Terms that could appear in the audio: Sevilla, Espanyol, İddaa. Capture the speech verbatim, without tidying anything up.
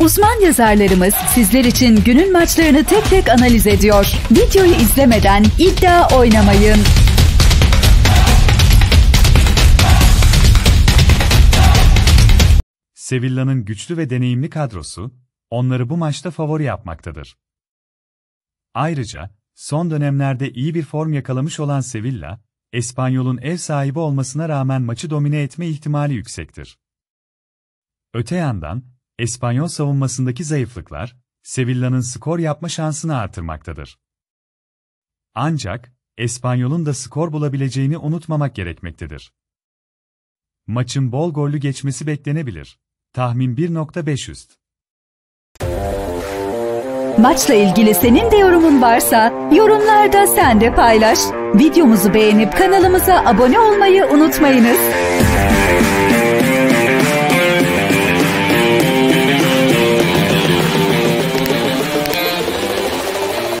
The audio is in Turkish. Uzman yazarlarımız sizler için günün maçlarını tek tek analiz ediyor. Videoyu izlemeden iddia oynamayın. Sevilla'nın güçlü ve deneyimli kadrosu, onları bu maçta favori yapmaktadır. Ayrıca, son dönemlerde iyi bir form yakalamış olan Sevilla, Espanyol'un ev sahibi olmasına rağmen maçı domine etme ihtimali yüksektir. Öte yandan, Espanyol savunmasındaki zayıflıklar, Sevilla'nın skor yapma şansını artırmaktadır. Ancak, Espanyol'un da skor bulabileceğini unutmamak gerekmektedir. Maçın bol gollü geçmesi beklenebilir. Tahmin bir nokta beş yüz. Maçla ilgili senin de yorumun varsa yorumlarda sen de paylaş. Videomuzu beğenip kanalımıza abone olmayı unutmayınız.